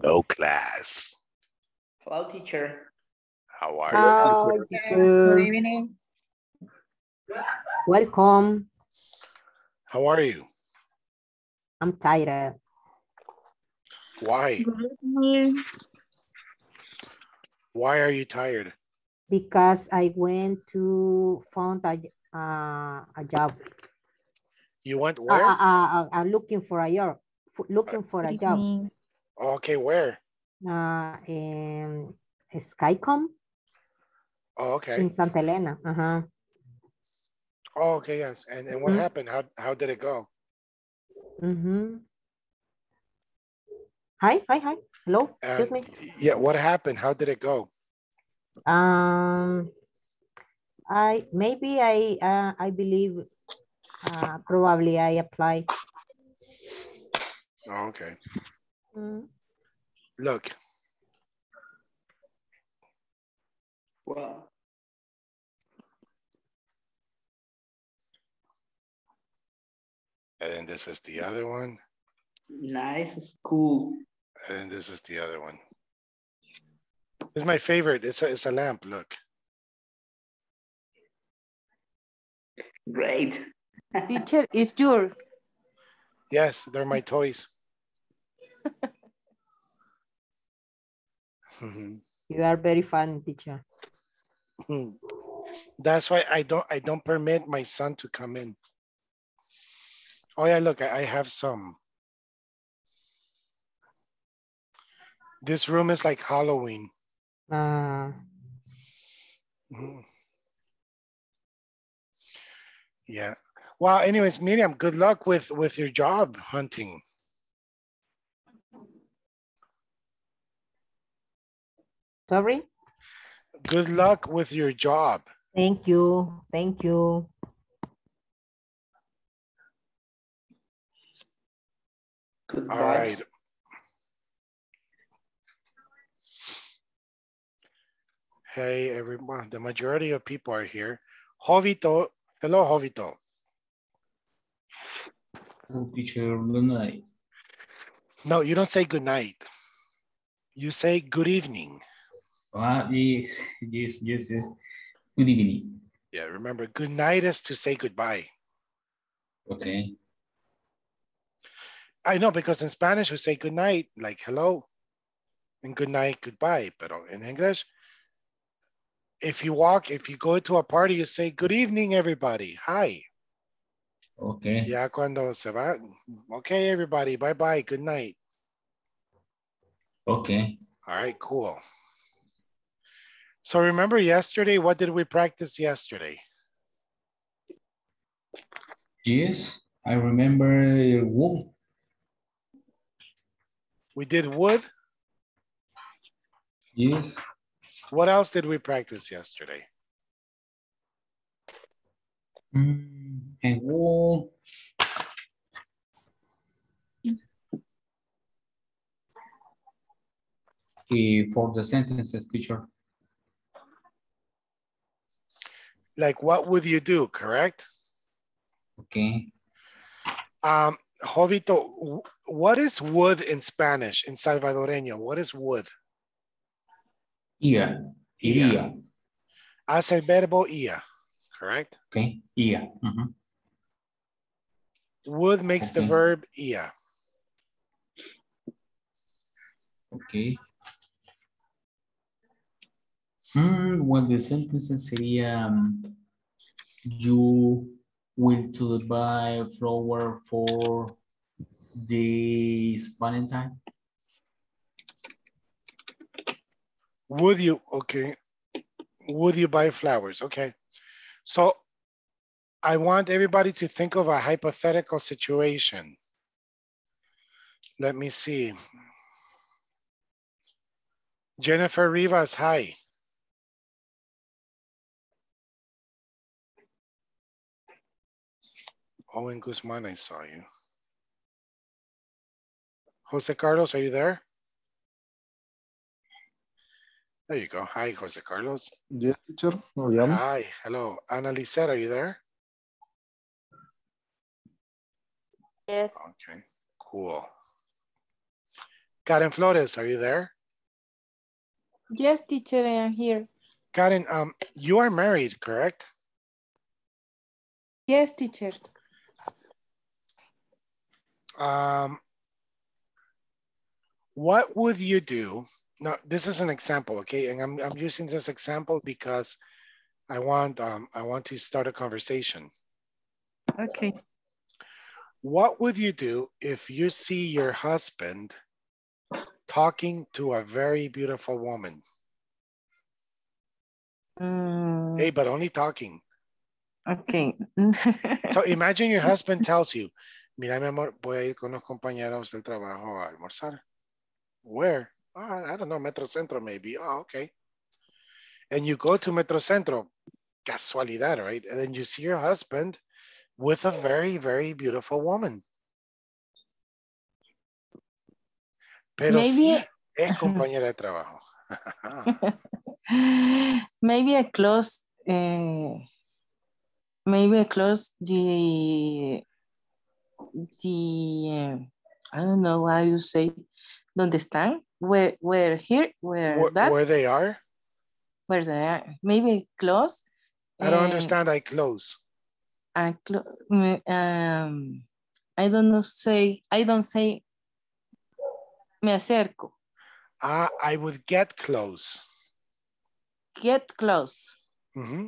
Hello, class. Hello, teacher. How are you? Good evening. Welcome. How are you? I'm tired. Why? Why are you tired? Because I went to found a job. You went where? I'm looking for a job. Looking for a job. Okay, where? In Skycom. Oh, okay. In Santa Elena. Uh-huh. Oh, okay, yes. And what happened? How did it go? Mm-hmm. Hi. Hello. Excuse me. Yeah, what happened? How did it go? I believe I applied. Oh, okay. Look. Wow. And then this is the other one. Nice school. And then this is the other one. This is my favorite. It's a lamp. Look. Great. Teacher, is yours? Yes, they're my toys. You are very fun, teacher. That's why I don't permit my son to come in. Oh yeah, look, I have some. This room is like Halloween. Yeah. Well, anyways, Miriam, good luck with your job hunting. Sorry? Good luck with your job. Thank you. Thank you. Good. All right. Hey, everyone. The majority of people are here. Jovito. Hello, Jovito. Oh, teacher, good night. No, you don't say good night. You say good evening. Yes. Good evening. Yeah, remember, good night is to say goodbye. Okay. I know, because in Spanish we say good night, like hello, and good night, goodbye. But in English, if you go to a party, you say good evening, everybody. Hi. Okay. Ya cuando se va. Okay, everybody. Bye bye. Good night. Okay. All right, cool. So remember yesterday, what did we practice yesterday? Yes, I remember wood. We did wood? Yes. What else did we practice yesterday? And wool. For the sentences, teacher. Like, what would you do, correct? Okay. Jovito, what is wood in Spanish, in Salvadoreño? What is wood? Ia. Ia. Hace el verbo ia, correct? Okay, ia. Mm-hmm. Wood makes the verb ia. Okay. Well, the sentences sería you will to buy flower for this Valentine. Would you, okay. Would you buy flowers? Okay. So I want everybody to think of a hypothetical situation. Let me see. Jennifer Rivas, hi. Owen Guzmán, I saw you. Jose Carlos, are you there? There you go. Hi, Jose Carlos. Yes, teacher. Oh, yeah. Hi, hello. Ana Lisette, are you there? Yes. Okay, cool. Karen Flores, are you there? Yes, teacher, I am here. Karen, you are married, correct? Yes, teacher. What would you do? Now, this is an example, okay? And I'm using this example because I want to start a conversation. Okay. What would you do if you see your husband talking to a very beautiful woman? Hey, but only talking. Okay. So imagine your husband tells you, mira, mi amor, voy a ir con los compañeros del trabajo a almorzar. Where? Oh, I don't know, Metro Centro maybe. Oh, okay. And you go to Metro Centro, casualidad, right? And then you see your husband with a very, very beautiful woman. Pero maybe, sí es compañera de trabajo. maybe a close the I don't know how you say, donde están, where they are. Where they are, maybe close. I don't understand. I close. I don't know. I don't say. Me acerco. I would get close. Get close. Mm-hmm.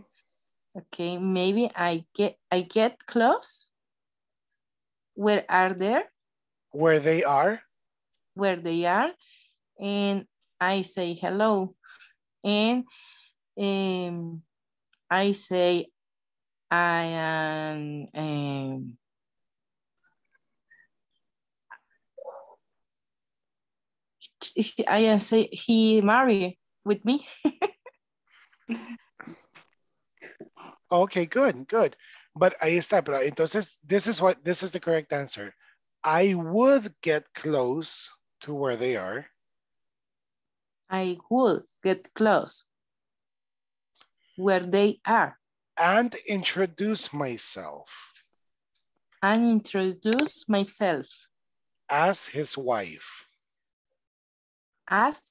Okay, maybe I get close. Where are they? Where they are. Where they are, and I say hello, and I say I am. I say he married with me. Okay, good, good. But ahí está, pero entonces this is the correct answer. I would get close to where they are. I would get close where they are. And introduce myself. And introduce myself. As his wife. Ask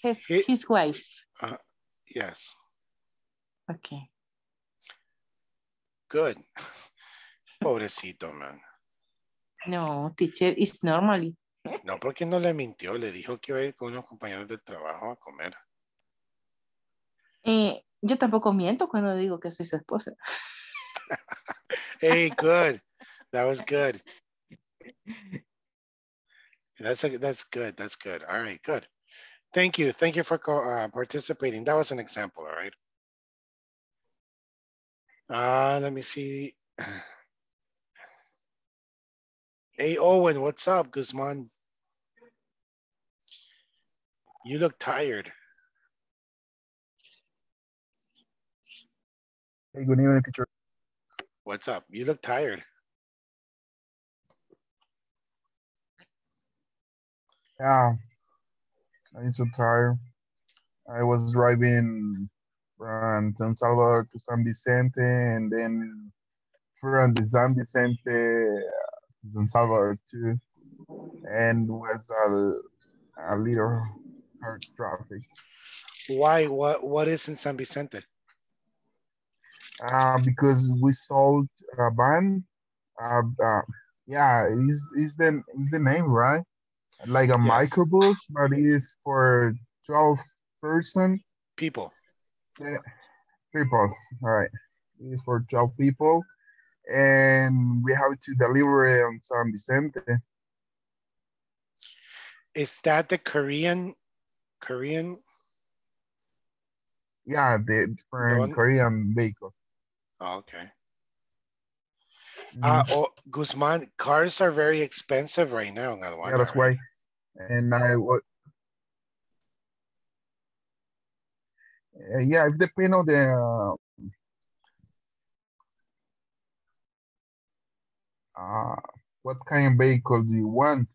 his wife. Yes. Okay. Good. Pobrecito, man. No, teacher, it's normally. No, porque no le mintió. Le dijo que iba a ir con unos compañeros de trabajo a comer. Yo tampoco miento cuando digo que soy su esposa. Hey, good. That was good. That's good. All right, good. Thank you. Thank you for participating. That was an example, all right? Let me see. Hey, Owen, what's up, Guzman? You look tired. Hey, good evening, teacher. What's up? You look tired. Yeah, I'm so tired. I was driving from San Salvador to San Vicente, and then from the San Vicente to San Salvador too, and was a little hard traffic. Why? What is in San Vicente? Because we sold a van. Yeah, is the name right? Like a yes. Microbus, but it is for 12 people. Yeah, people, all right. It is for 12 people, and we have to deliver it on San Vicente. Is that the Korean? Yeah, the Korean vehicle. Oh, okay. Guzman, cars are very expensive right now. Yeah, that's why. And I would. Yeah, it depends on the. What kind of vehicle do you want?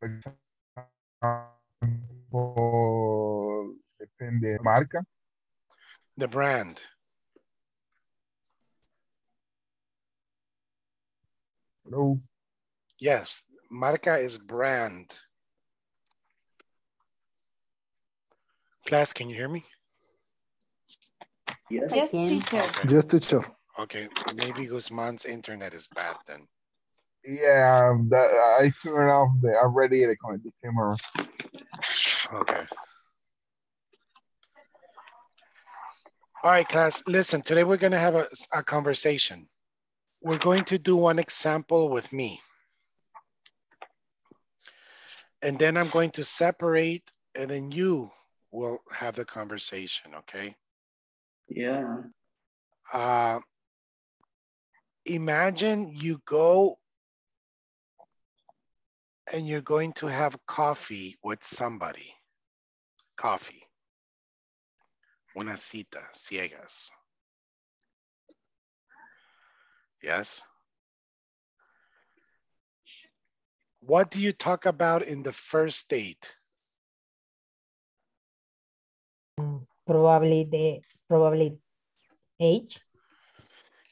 For example, the marca, the brand. Hello? Yes, marca is brand. Class, can you hear me? Yes, yes teacher. Okay. Yes, teacher. Okay, maybe Guzman's internet is bad then. Yeah, I turned off the camera. Okay. All right, class, listen, today we're going to have a conversation. We're going to do one example with me. And then I'm going to separate, and then you will have the conversation, okay? Yeah. Imagine you go and you're going to have coffee with somebody. Coffee. Una cita, ciegas. Yes? What do you talk about in the first date? Probably age.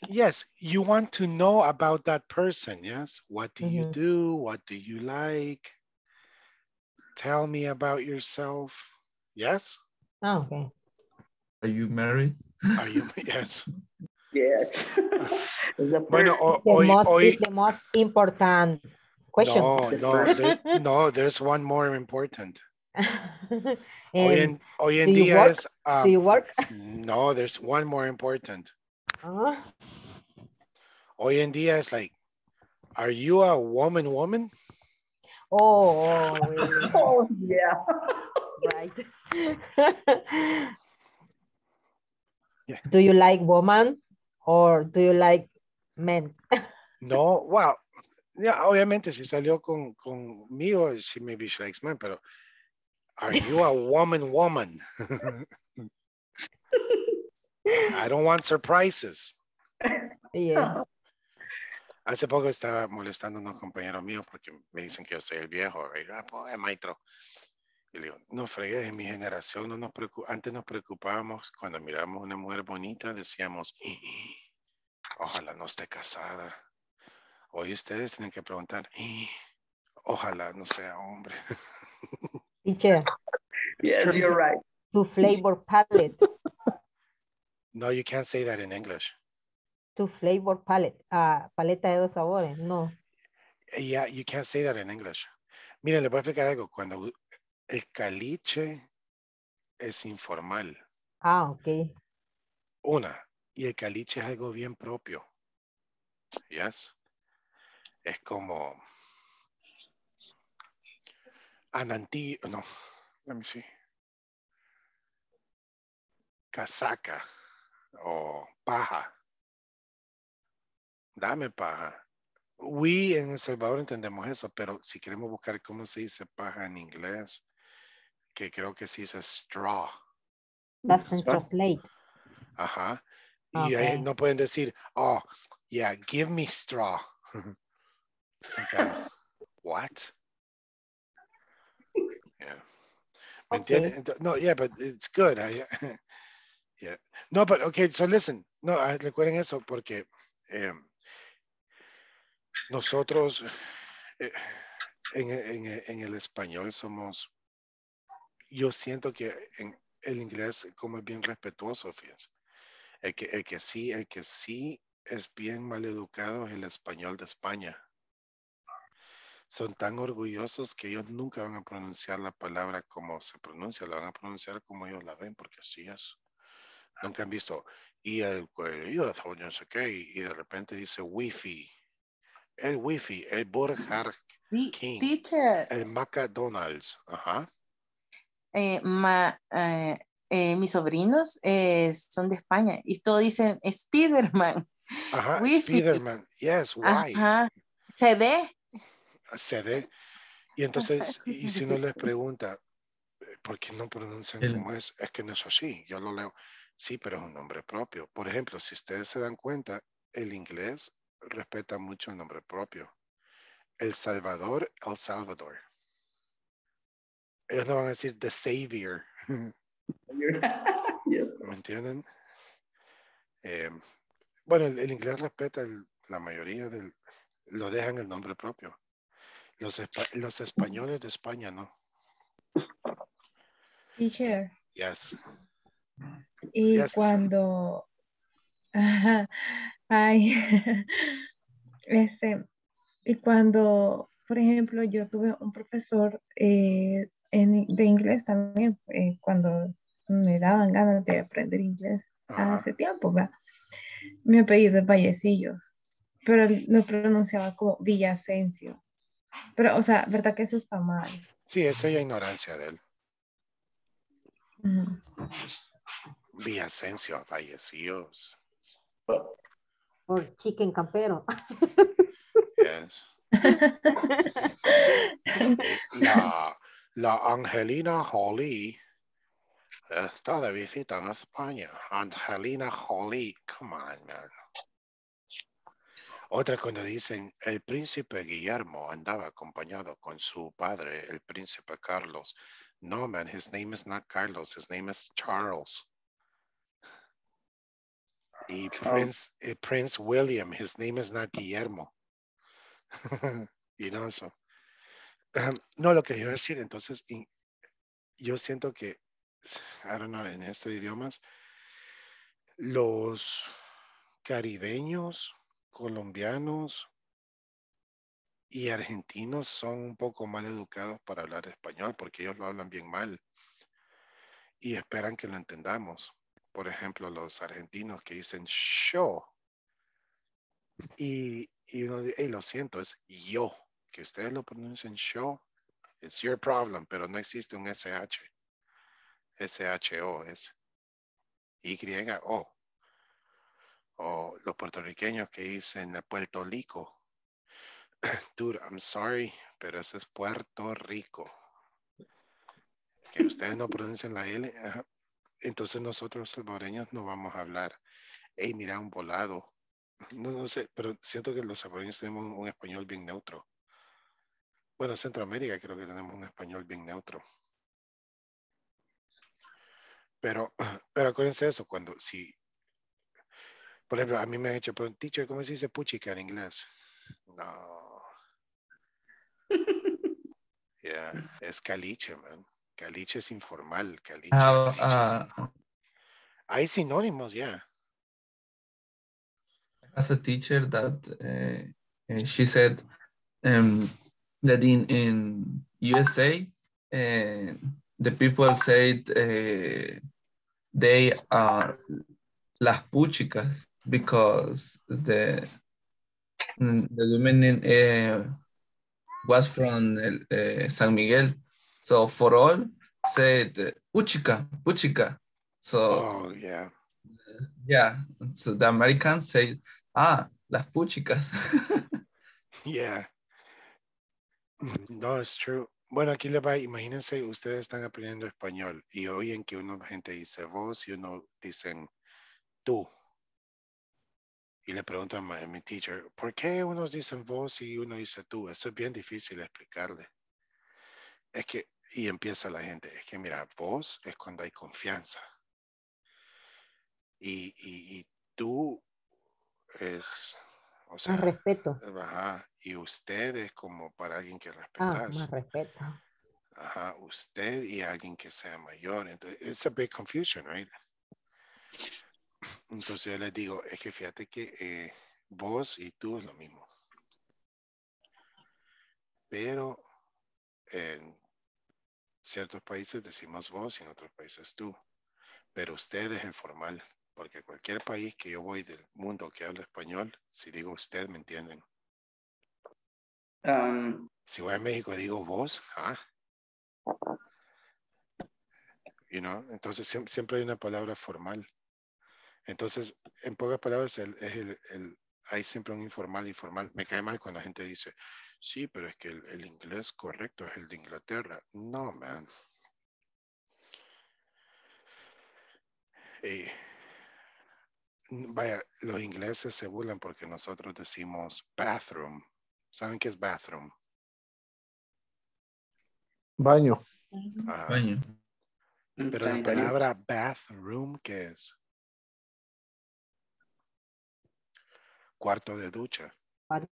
Yes, you want to know about that person, yes? What do you do? What do you like? Tell me about yourself, yes? Oh, okay. Are you married? Are you, yes. Yes. The most important question. No, there's one more important. Do you work? No, there's one more important. Hoy en día is like, are you a woman? Oh, really? Oh yeah. Right. Yeah. Do you like woman or do you like men? No, wow. Yeah, obviamente si salió conmigo, maybe she likes men, pero are you a woman? I don't want surprises. Yeah. Hace poco estaba molestando a unos compañeros míos porque me dicen que yo soy el viejo, ¿verdad? Pues, maestro. Y le digo, no fregues, en mi generación no nos preocupa. Antes nos preocupábamos cuando mirábamos una mujer bonita, decíamos, ojalá no esté casada. Hoy ustedes tienen que preguntar, ojalá no sea hombre. Teacher, yes, you're right. To flavor palette. No, you can't say that in English. To flavor palette. Paleta de dos sabores, no. Yeah, you can't say that in English. Miren, les voy a explicar algo. Cuando el caliche es informal. Ah, ok. Una. Y el caliche es algo bien propio. Yes. Es como... Anantillo. No. Let me see. Casaca. O paja. Dame paja. We en El Salvador entendemos eso, pero si queremos buscar cómo se dice paja en inglés... que creo que sí es straw. That's in translate. Ajá. Okay. Y ahí no pueden decir, oh, yeah, give me straw. What? Yeah. ¿Me entienden? No, yeah, but it's good. Yeah. No, but okay, so listen. No, recuerden eso porque nosotros en el español somos... Yo siento que en el inglés como es bien respetuoso, fíjense. El que sí es bien maleducado es el español de España. Son tan orgullosos que ellos nunca van a pronunciar la palabra como se pronuncia. La van a pronunciar como ellos la ven porque así es. Nunca han visto. Y el cuello, no sé qué, y de repente dice wifi. El wifi, el Burger King. Teacher. El McDonald's. Ajá. Mis sobrinos son de España y todos dicen Spiderman. Ajá, Spiderman, yes, why? Ajá. CD. Y entonces, y si no les pregunta, ¿por qué no pronuncian como es? Es que no es así, yo lo leo. Sí, pero es un nombre propio. Por ejemplo, si ustedes se dan cuenta, el inglés respeta mucho el nombre propio. El Salvador, El Salvador. Ellos no van a decir the savior. ¿Me entienden? Bueno, el inglés respeta la mayoría del lo dejan el nombre propio. Los españoles de España, ¿no? Teacher. Yes. Y yes, cuando... Ay, y cuando, por ejemplo, yo tuve un profesor de inglés también, cuando me daban ganas de aprender inglés hace tiempo, ¿verdad? Mi apellido es Vallecillos, pero lo pronunciaba como Villasencio. Pero, o sea, ¿verdad que eso está mal? Sí, eso ya es ignorancia de él. Villasencio, Vallecillos. Or chicken campero. Yes. La Angelina Jolie está de visita en España. Angelina Jolie, come on, man. Otra cuando dicen el príncipe Guillermo andaba acompañado con su padre, el príncipe Carlos. No, man, his name is not Carlos, his name is Charles. Y Prince William, his name is not Guillermo. You know, so. No, lo que yo decir, entonces, yo siento que, I don't know, en estos idiomas, los caribeños, colombianos y argentinos son un poco mal educados para hablar español, porque ellos lo hablan bien mal y esperan que lo entendamos. Por ejemplo, los argentinos que dicen yo y uno dice, hey, lo siento, es yo. Que ustedes lo pronuncian yo, it's your problem, pero no existe un SH. SHO es YO. O los puertorriqueños que dicen Puerto Rico. Dude, I'm sorry, pero eso es Puerto Rico. Que ustedes no pronuncian la L. Ajá. Entonces nosotros salvadoreños no vamos a hablar, hey, mira, un volado. No sé, pero siento que los salvadoreños tenemos un español bien neutro. Bueno, Centroamérica creo que tenemos un español bien neutro. Pero acuérdense eso, cuando si, por ejemplo, a mí me han hecho, pero teacher, ¿cómo se dice puchica en inglés? No. Yeah, es caliche, man. Caliche es informal, caliche. Hay sinónimos, yeah. As a teacher that she said that in USA the people said they are las puchicas because the women in, was from San Miguel. So for all said puchica, puchica. So yeah. So the Americans say las puchicas. Yeah. No, it's true. Bueno, aquí les va, imagínense, ustedes están aprendiendo español y oyen que una gente dice vos y uno dicen tú. Y le preguntan a mi teacher, ¿por qué unos dicen vos y uno dice tú? Eso es bien difícil explicarle. Es que, y empieza la gente, es que mira, vos es cuando hay confianza. Y tú es, o sea, más respeto. Ajá, y usted es como para alguien que respetas. Más respeto. Ajá, usted y alguien que sea mayor. Entonces, it's a big confusion, right? Entonces yo les digo, es que fíjate que vos y tú es lo mismo. Pero en ciertos países decimos vos y en otros países tú. Pero usted es el formal. Porque cualquier país que yo voy del mundo que habla español, si digo usted, ¿me entienden? Si voy a México digo vos. You know? Entonces siempre hay una palabra formal. Entonces, en pocas palabras, hay siempre un informal y formal. Me cae mal cuando la gente dice, sí, pero es que el inglés correcto es el de Inglaterra. No, man. Vaya, los ingleses se burlan porque nosotros decimos bathroom. ¿Saben qué es bathroom? Baño. Baño. Pero la palabra bathroom, ¿qué es? Cuarto de ducha. And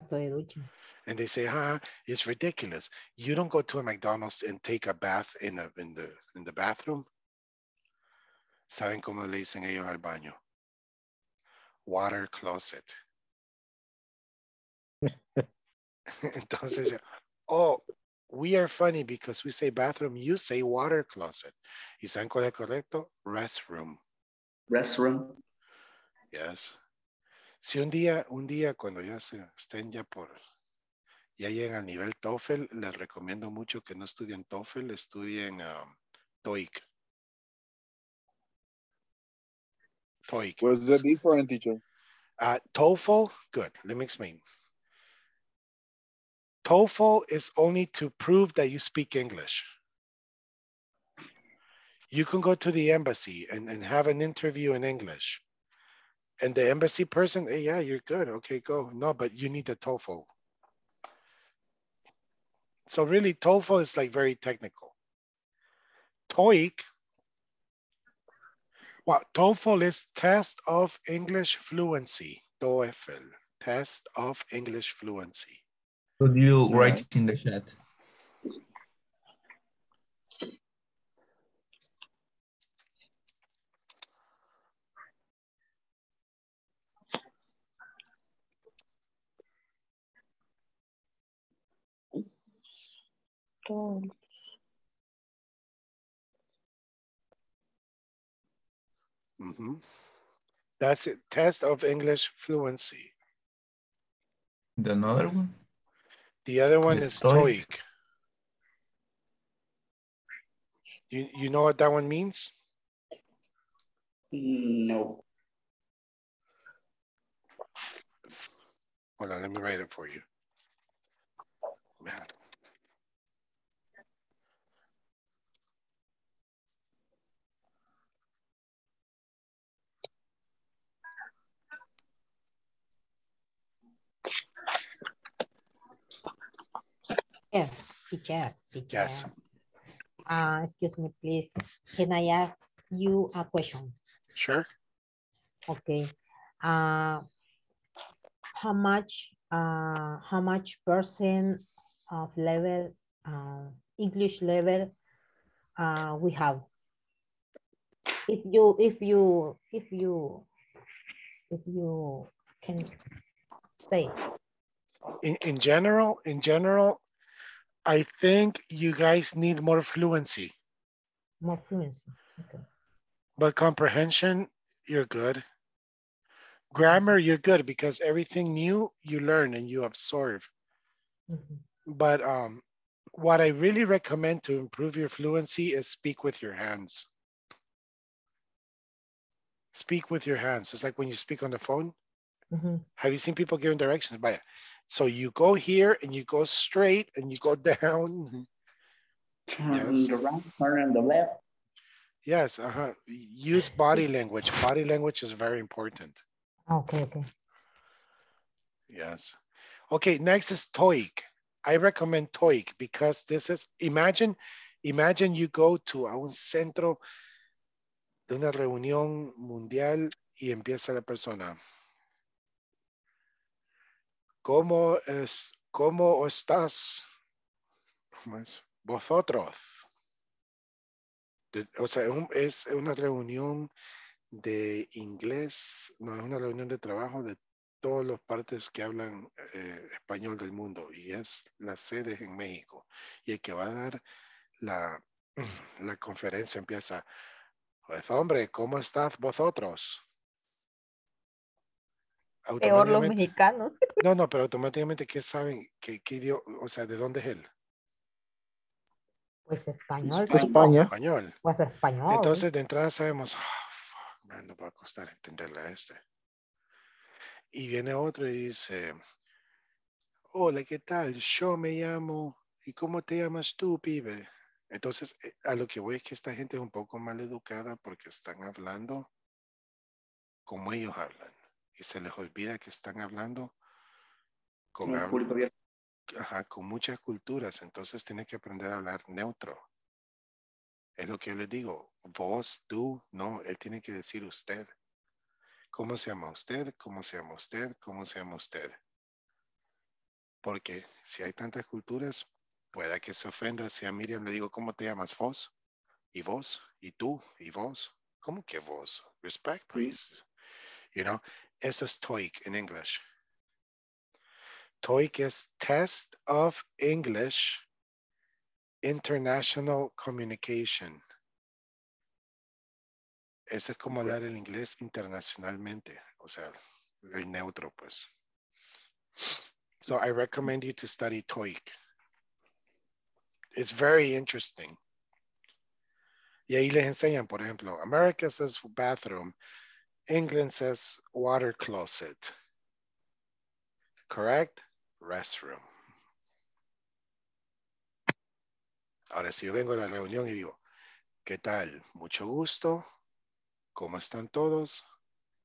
they say, "Ha, it's ridiculous. You don't go to a McDonald's and take a bath in the bathroom." ¿Saben cómo le dicen ellos al baño? Water closet. Entonces, oh, we are funny because we say bathroom, you say water closet. ¿Y saben cuál es correcto? Restroom. Restroom. Yes. Si un día cuando ya estén ya llegan al nivel TOEFL, les recomiendo mucho que no estudien TOEFL, estudien TOEIC. TOEIC. What's the difference, teacher? TOEFL, good, let me explain. TOEFL is only to prove that you speak English. You can go to the embassy and have an interview in English. And the embassy person, hey, yeah, you're good. Okay, go. No, but you need the TOEFL. So really, TOEFL is like very technical. TOEIC. Well, TOEFL is Test of English Fluency. TOEFL, Test of English Fluency. Could you write it in the chat? Mm-hmm. That's it. Test of English Fluency. The another one? The other one is TOEIC. You know what that one means? No. Hold on, let me write it for you. Math. Teacher. Yes. Excuse me, please. Can I ask you a question? Sure. Okay. How much percent of level English level we have? If you can say. In general. I think you guys need more fluency. More fluency, okay. But comprehension, you're good. Grammar, you're good because everything new you learn and you absorb. Mm-hmm. But what I really recommend to improve your fluency is speak with your hands. Speak with your hands. It's like when you speak on the phone. Mm-hmm. Have you seen people giving directions? By it? So you go here and you go straight and you go down. Yes. The right, turn the left. Yes, uh-huh. Use body language. Body language is very important. Okay. Yes. Okay, next is TOEIC. I recommend TOEIC because this is, imagine you go to a un centro de una reunión mundial y empieza la persona. ¿Cómo estás? ¿Cómo es? Vosotros. O sea, es una reunión de inglés, no es una reunión de trabajo de todas las partes que hablan español del mundo y es la sede en México. Y el que va a dar la conferencia empieza, pues hombre, ¿cómo estás vosotros? Peor los mexicanos. No, pero automáticamente, ¿qué saben? ¿Qué idioma? O sea, ¿de dónde es él? Pues español. De España. Español. Pues español. Entonces, de entrada sabemos, oh, fuck, man, no va a costar entenderle a este. Y viene otro y dice, hola, ¿qué tal? Yo me llamo, ¿y cómo te llamas tú, pibe? Entonces, a lo que voy es que esta gente es un poco mal educada porque están hablando como ellos hablan. Y se les olvida que están hablando con muchas culturas. Entonces tienes que aprender a hablar neutro. Es lo que yo les digo. Vos, tú, no. Él tiene que decir usted. ¿Cómo se llama usted? ¿Cómo se llama usted? ¿Cómo se llama usted? porque si hay tantas culturas, pueda que se ofenda si a Miriam le digo, ¿cómo te llamas vos? ¿Y vos? ¿Y tú? ¿Y vos? ¿Cómo que vos? Respect, please. You know, eso es TOEIC in English. TOEIC is Test of English International Communication. Eso es como hablar el inglés internacionalmente, o sea, el neutro, pues. So I recommend you to study TOEIC. It's very interesting. Y ahí les enseñan, por ejemplo, America says bathroom, England says water closet. Correct? Restroom. Ahora, si yo vengo a la reunión y digo, ¿qué tal? Mucho gusto. ¿Cómo están todos?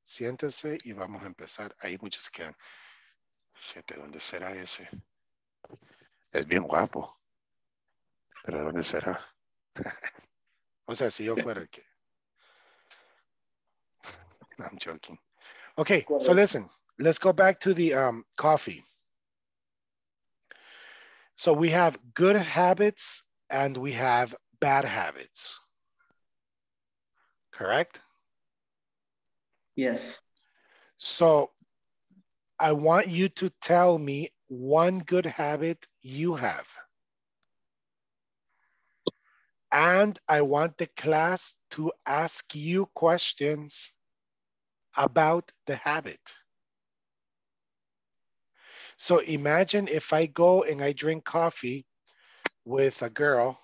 Siéntense y vamos a empezar. Ahí muchos quedan. Fíjate, ¿dónde será ese? Es bien guapo. ¿Pero dónde será? O sea, si yo fuera el que... I'm joking. Okay, so listen. Let's go back to the coffee. So we have good habits and we have bad habits. Correct? Yes. So I want you to tell me one good habit you have. And I want the class to ask you questions about the habit. So imagine if I go and I drink coffee with a girl,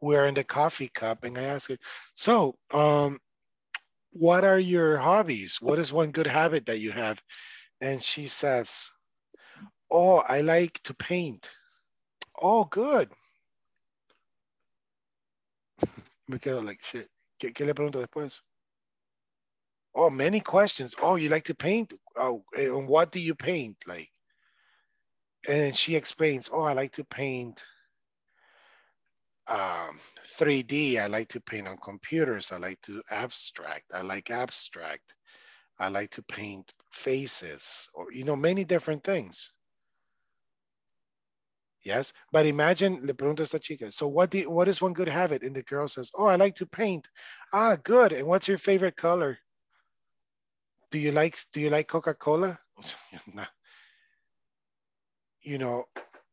we're in the coffee cup and I ask her, so what are your hobbies? What is one good habit that you have? And she says, oh, I like to paint. Oh, good. Me quedo like, shit. ¿Qué le pregunto después? Oh, many questions. Oh, you like to paint? Oh, and what do you paint? Like, and she explains, oh, I like to paint 3D. I like to paint on computers. I like to abstract. I like abstract. I like to paint faces or, you know, many different things. Yes, but imagine, le pregunto a esta chica, so what is one good habit? And the girl says, oh, I like to paint. Ah, good. And what's your favorite color? Do you like Coca-Cola? You know,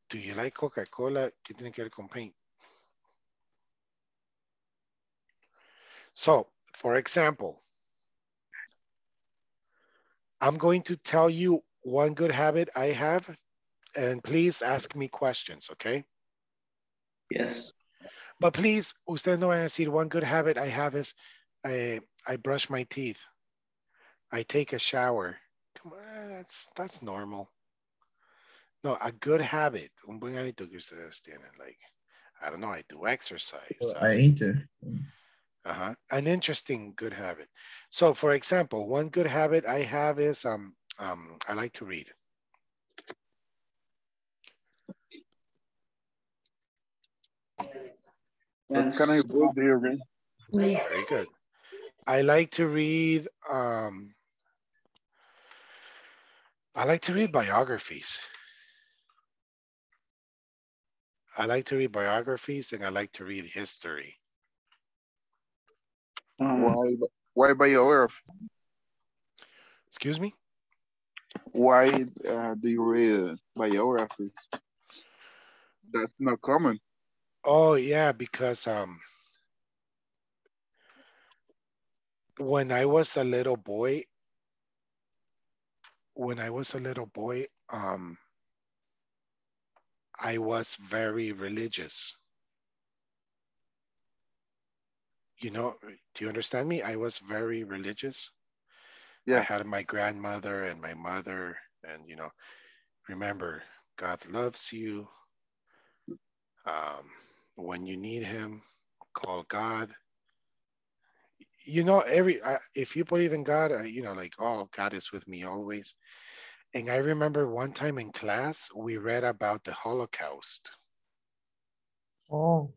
do you like Coca-Cola? ¿Qué tiene que ver con paint? So, for example, I'm going to tell you one good habit I have, and please ask me questions, okay? Yes. But please, ustedes no van a decir, one good habit I have is I brush my teeth. I take a shower. Come on, that's normal. No, a good habit. Un buen hábito que ustedes tienen. Like, I don't know, I do exercise. Well, an interesting good habit. So, for example, one good habit I have is I like to read. What kind of book do you read? Very good. I like to read biographies. I like to read biographies and I like to read history. Why biography? Excuse me? Why do you read biographies? That's not common. Oh, yeah, because... When I was a little boy, I was very religious. You know, do you understand me? I was very religious. Yeah. I had my grandmother and my mother and, you know, remember, God loves you. When you need him, call God. You know, if you believe in God, you know, like, oh, God is with me always. And I remember one time in class, we read about the Holocaust. Oh.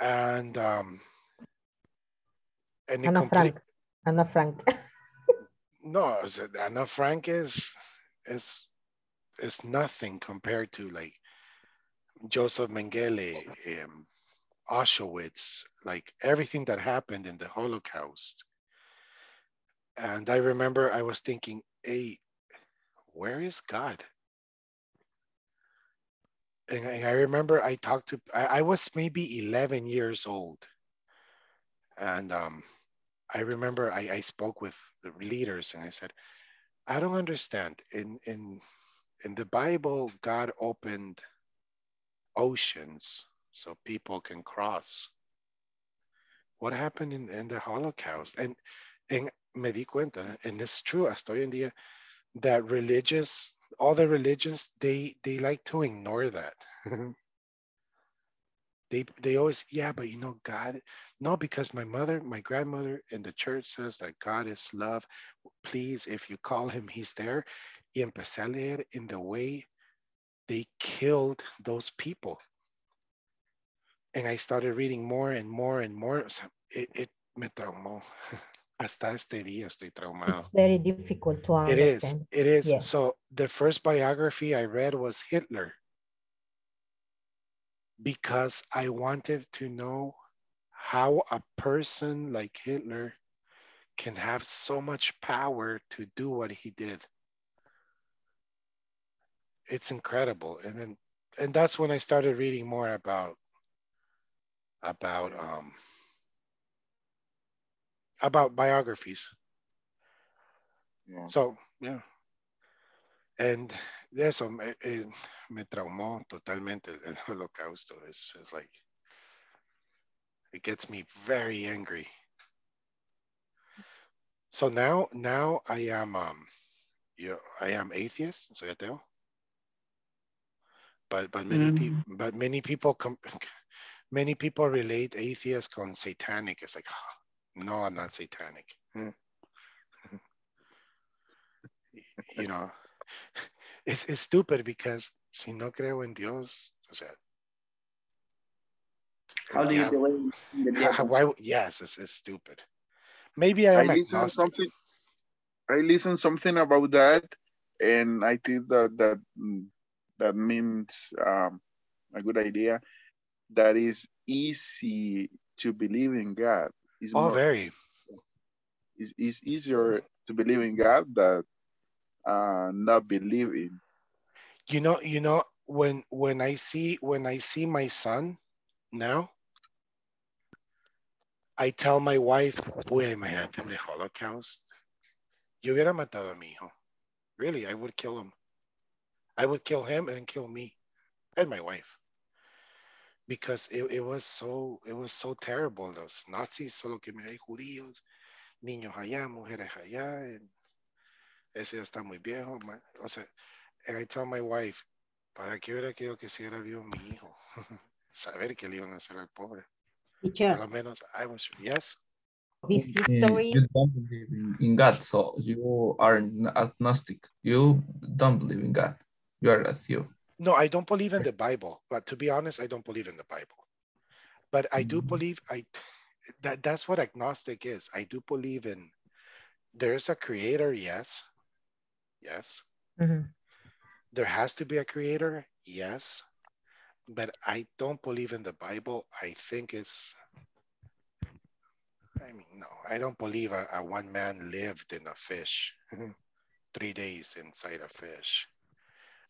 And Anne Frank. No, Anne Frank is it's nothing compared to like Joseph Mengele, Auschwitz, like everything that happened in the Holocaust. And I remember I was thinking, hey, where is God? And I remember I talked to, I was maybe 11 years old. And I remember I spoke with the leaders and I said, I don't understand. In the Bible, God opened oceans so people can cross. What happened in the Holocaust? And me di cuenta, and it's true hasta hoy en día, that religious, all the religions, they like to ignore that. They always, yeah, but you know, God, no, because my mother, my grandmother in the church says that God is love. Please, if you call him, he's there. Y empecé a leer in the way they killed those people. And I started reading more and more and more. It me traumó. Hasta este día estoy traumado. It's very difficult to understand. It is. It is. Yes. So the first biography I read was Hitler, because I wanted to know how a person like Hitler can have so much power to do what he did. It's incredible. And then, and that's when I started reading more about biographies. Yeah. So, yeah. And eso me traumó totalmente el Holocausto. It's like, it gets me very angry. So now I am, I am atheist, soy ateo. But many people, many people relate atheist con satanic. It's like, oh, no, I'm not satanic. You know. It's stupid because si no creo en Dios, o sea, how do you believe in the devil? Why? Yes, it's stupid. Maybe I listen something. I listened something about that, and I think that means a good idea. That is easy to believe in God. It's very. It's easier to believe in God than not believing. You know, when I see my son now, I tell my wife, "Güey, imagínate the Holocaust. Yo hubiera matado a mi hijo. Really, I would kill him. I would kill him and kill me and my wife, because it was so terrible. Those Nazis, solo que me hay judíos, niños allá, mujeres allá." Ese ya está muy viejo, man. O sea, and I tell my wife, ¿para qué hubiera querido que si hubiera vivo mi hijo? Saber que le iban a hacer al pobre. Teacher. Por lo menos, I was, yes. This history. You don't believe in God, so you are agnostic. You don't believe in God. You are atheist. No, I don't believe in the Bible. But to be honest, I don't believe in the Bible. But I do believe, that's what agnostic is. I do believe in, there is a creator, yes. Yes. Mm-hmm. There has to be a creator, yes. But I don't believe in the Bible. I think it's, I mean, no, I don't believe a one man lived in a fish, 3 days inside a fish,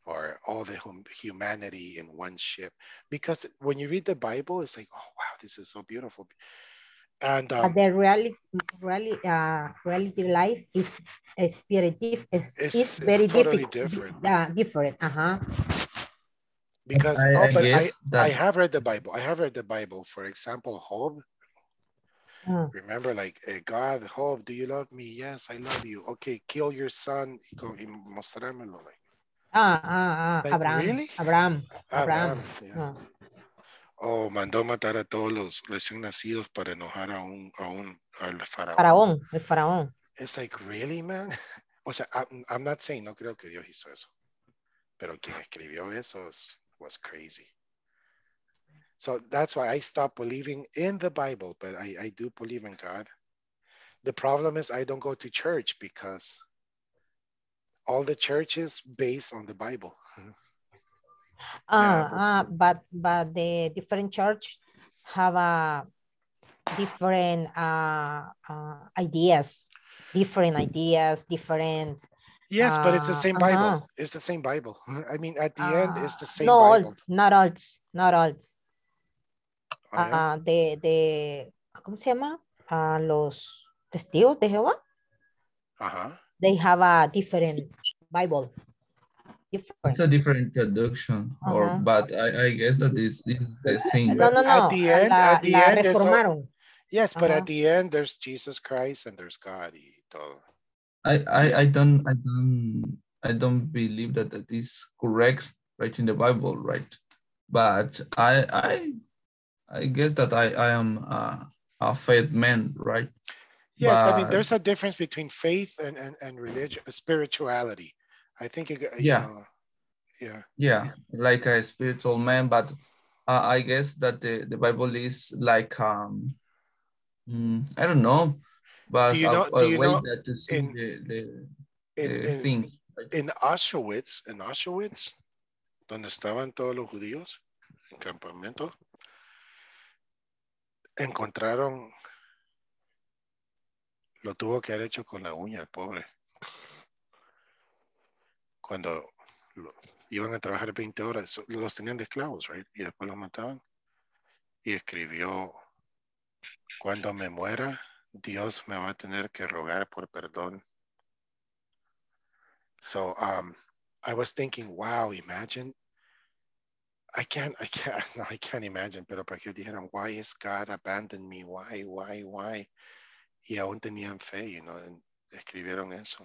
or all the humanity in one ship. Because when you read the Bible, it's like, oh, wow, this is so beautiful. And the reality life is spiritual. It's very totally different. Different. Because I have read the Bible. I have read the Bible. For example, Job. Remember, like, hey, God, Job, do you love me? Yes, I love you. Okay, kill your son. Abraham. Really? Abraham. Yeah. Oh, mandó matar a todos los recién nacidos para enojar al faraón. El faraón. It's like, really, man? O sea, I'm not saying, no creo que Dios hizo eso. Pero quien escribió eso was crazy. So that's why I stopped believing in the Bible, but I do believe in God. The problem is I don't go to church because all the churches based on the Bible. But the different church have a different ideas, different. Yes, but it's the same Bible. It's the same Bible. I mean, at the end, it's the same Bible. Not all. ¿Cómo se llama? Los testigos de Jehová. They have a different Bible. It's a different traduction, but I guess that it's the same. No. At the end, reformaron. Yes, but at the end, there's Jesus Christ and there's God. I don't believe that is correct right in the Bible, right? But I guess that I am a faith man, right? Yes, but, I mean, there's a difference between faith and religion, spirituality. I think yeah, like a spiritual man, but I guess that the Bible is like I don't know. But in Auschwitz, donde estaban todos los judíos en campamento, encontraron, lo tuvo que haber hecho con la uña el pobre. Cuando iban a trabajar 20 horas, los tenían de esclavos, right? Y después los mataban. Y escribió, cuando me muera, Dios me va a tener que rogar por perdón. So I was thinking, wow, imagine. I can't imagine, pero para que dijeran, why has God abandoned me? Why? Y aún tenían fe, you know, escribieron eso.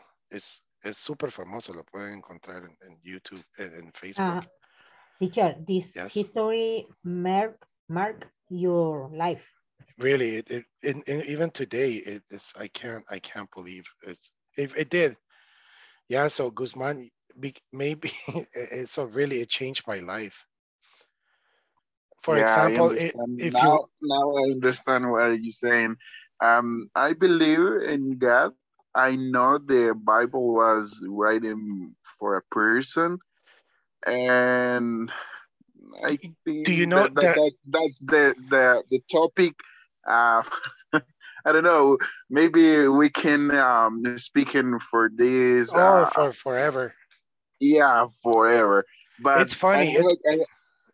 Es súper famoso, lo pueden encontrar en YouTube, en Facebook. Teacher, this history mark your life. Really, it even today, I can't believe it's, if it did. Yeah, so Guzman, maybe, so really it changed my life. For example, now I understand what you're saying. I believe in God. I know the Bible was written for a person, and I think that's the topic. I don't know. Maybe we can speak in for this. For forever. Yeah, forever. But it's funny.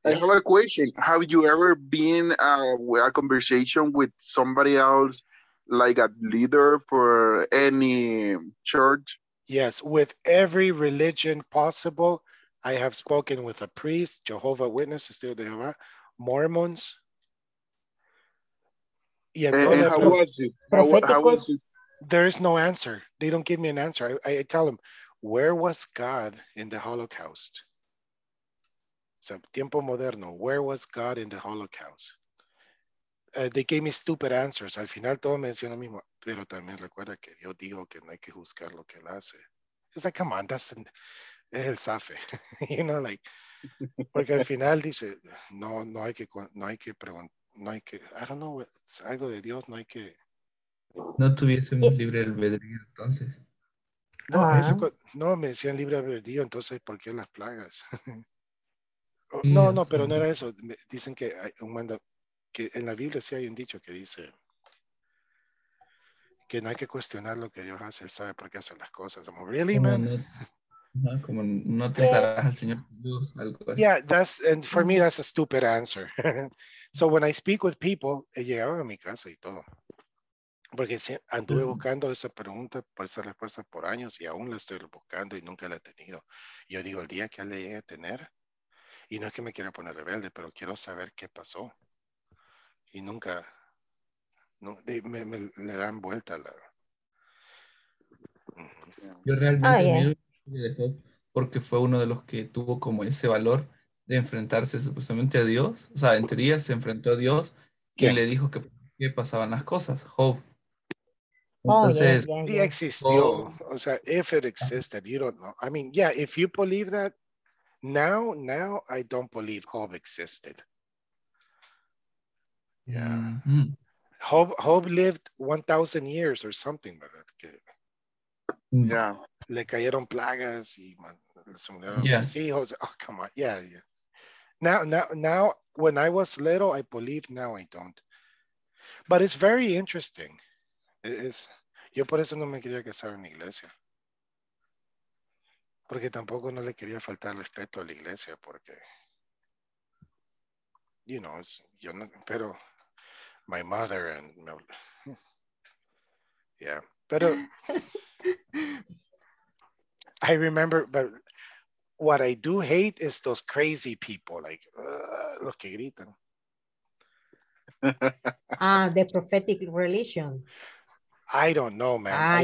I have a question. Have you ever been with a conversation with somebody else, like a leader for any church? Yes, with every religion possible. I have spoken with a priest, Jehovah's Witnesses, Mormons. How was it? There is no answer. They don't give me an answer. I tell them, where was God in the Holocaust? So, tiempo moderno, where was God in the Holocaust? They gave me stupid answers. Al final todo me decía lo mismo, pero también recuerda que Dios dijo que no hay que juzgar lo que él hace. It's like, come on, that's... Es el safe, you know, like, porque al final dice, no hay que, I don't know, es algo de Dios, no hay que. No tuviésemos libre albedrío, entonces. No, me decían libre albedrío, entonces, ¿por qué las plagas? No, pero no era eso. Dicen que en la Biblia sí hay un dicho que dice que no hay que cuestionar lo que Dios hace, él sabe por qué hace las cosas. I'm like, really, man? Como no tentarás al Señor Dios, algo así. Yeah, and for me, that's a stupid answer. So when I speak with people, llegaba a mi casa y todo. Porque anduve buscando esa pregunta, esa respuesta por años y aún la estoy buscando y nunca la he tenido. Yo digo, el día que la llegue a tener, y no es que me quiera poner rebelde, pero quiero saber qué pasó. Y nunca, le dan vuelta la... Yo realmente... porque fue uno de los que tuvo como ese valor de enfrentarse supuestamente a Dios, o sea, en teoría se enfrentó a Dios y le dijo que pasaban las cosas, Job. Entonces, sí existió, o sea, if it existed, you don't know. I mean, yeah, if you believe that, now I don't believe Job existed. Yeah. Job lived 1,000 years or something, ¿verdad? Que, yeah. le cayeron plagas y se murieron sus hijos. Oh, come on. Yeah. Now, when I was little, I believed, now I don't. But it's very interesting. Yo por eso no me quería casar en la iglesia. Porque tampoco no le quería faltar respeto a la iglesia, porque, you know, yo no, pero my mother and, yeah, pero I remember, but what I do hate is those crazy people, like, los que gritan. The prophetic religion. I don't know, man. I